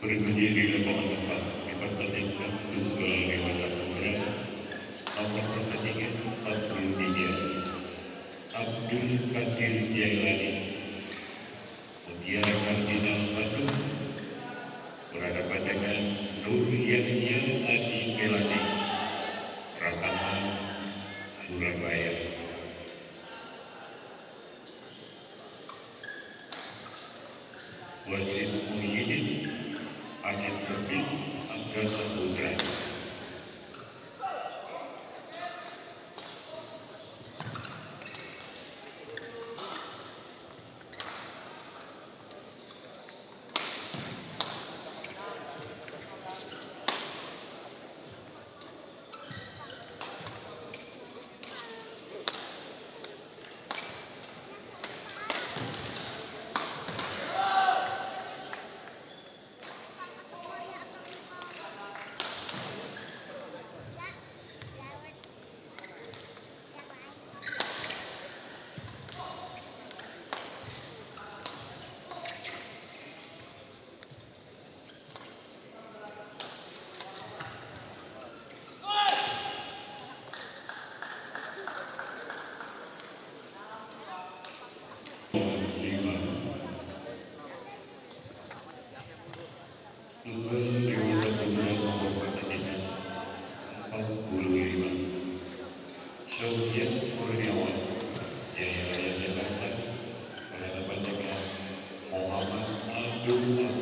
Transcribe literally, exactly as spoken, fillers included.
Berdiri lepas tempat dipertandingkan dua dewasa muda nomor pertandingan empat puluh tiga Abdul Qadir Jailani Mutiara Kardinal Bandung berhadapan dengan Nur Yahya Adi Melati Pratama Surabaya. Wasit Muhyiddin, Ajit Sertif, Angga Saputra. Thank you.